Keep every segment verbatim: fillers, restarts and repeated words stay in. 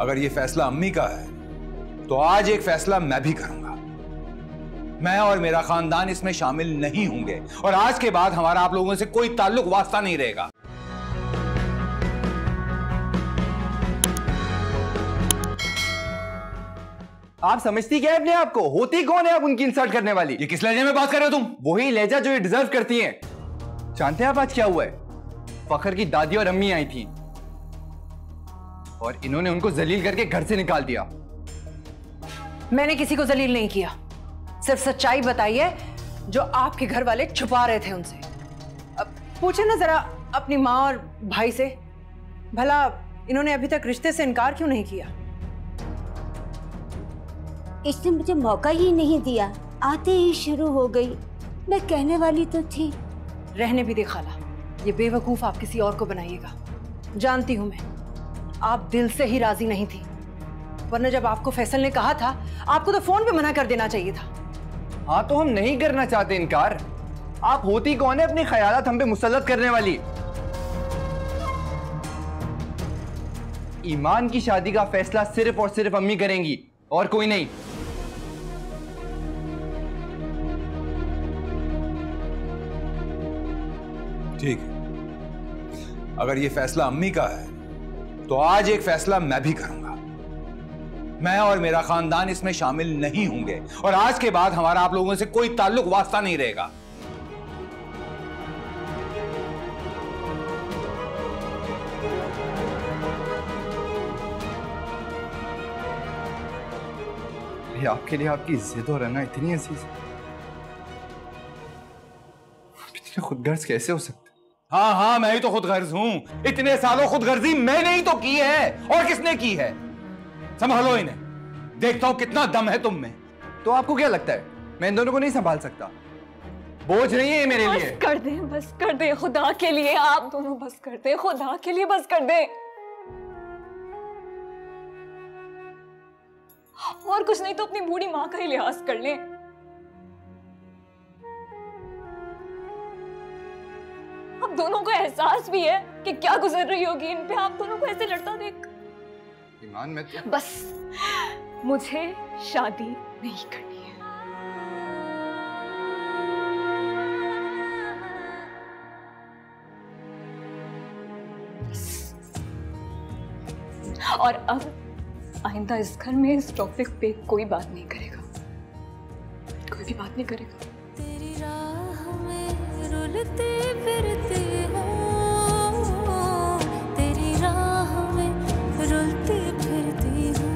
अगर ये फैसला अम्मी का है तो आज एक फैसला मैं भी करूंगा। मैं और मेरा खानदान इसमें शामिल नहीं होंगे और आज के बाद हमारा आप लोगों से कोई ताल्लुक वास्ता नहीं रहेगा। आप समझती क्या है अपने आप को? होती कौन है आप उनकी इंसल्ट करने वाली? ये किस लहजे में बात कर रहे हो तुम? वही लहजा जो ये डिजर्व करती हैं। जानते हैं आप आज क्या हुआ है? फखर की दादी और अम्मी आई थी और इन्होंने उनको जलील करके घर से निकाल दिया। मैंने किसी को जलील नहीं किया, सिर्फ सच्चाई बताई है जो आपके घर वाले छुपा रहे थे उनसे। अब पूछे ना जरा अपनी माँ और भाई से, भला इन्होंने अभी तक रिश्ते से इनकार क्यों नहीं किया? इसने मुझे मौका ही नहीं दिया, आते ही शुरू हो गई। मैं कहने वाली तो थी। रहने भी दे खाला, ये बेवकूफ आप किसी और को बनाइएगा। जानती हूँ मैं आप दिल से ही राजी नहीं थी, वरना जब आपको फैसल ने कहा था आपको तो फोन पे मना कर देना चाहिए था। हाँ तो हम नहीं करना चाहते इनकार। आप होती कौन है अपने ख्यालात हम पे मुसल्लत करने वाली? ईमान की शादी का फैसला सिर्फ और सिर्फ अम्मी करेंगी और कोई नहीं। ठीक है, अगर ये फैसला अम्मी का है तो आज एक फैसला मैं भी करूंगा। मैं और मेरा खानदान इसमें शामिल नहीं होंगे और आज के बाद हमारा आप लोगों से कोई ताल्लुक वास्ता नहीं रहेगा। आपके लिए आपकी जिद और रंगा इतनी अजीज है, इतने खुदगर्ज कैसे हो सकते? हाँ हाँ मैं ही तो खुदगर्ज हूं। इतने सालों खुदगर्जी मैंने ही तो की है और किसने की है? संभालो इन्हें, देखता हूं कितना दम है तुम में। तो आपको क्या लगता है मैं इन दोनों को नहीं संभाल सकता? बोझ नहीं है मेरे लिए। बस कर दे, बस कर दे, खुदा के लिए आप दोनों बस कर दे, खुदा के लिए बस कर दे। और कुछ नहीं तो अपनी बूढ़ी माँ का ही लिहाज कर लें। अब दोनों को एहसास भी है कि क्या गुजर रही होगी इन पे, आप दोनों को ऐसे लड़ता देख। ईमान में तो बस मुझे शादी नहीं करनी है। और अब आइंदा इस घर में इस टॉपिक पे कोई बात नहीं करेगा, कोई भी बात नहीं करेगा। तेरी राह में रुलते फिरते हो, तेरी राह में रुलते फिरते हो।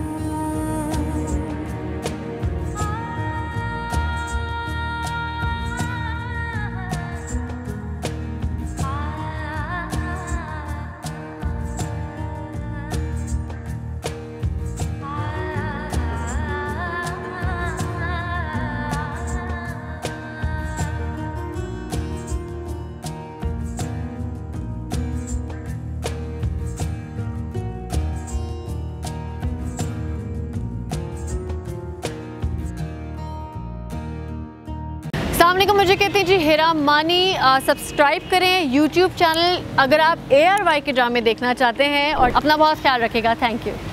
मुझे कहते हैं जी हेरा मानी। सब्सक्राइब करें यूट्यूब चैनल अगर आप ए आर वाई के ड्रामे देखना चाहते हैं और अपना बहुत ख्याल रखिएगा। Thank you.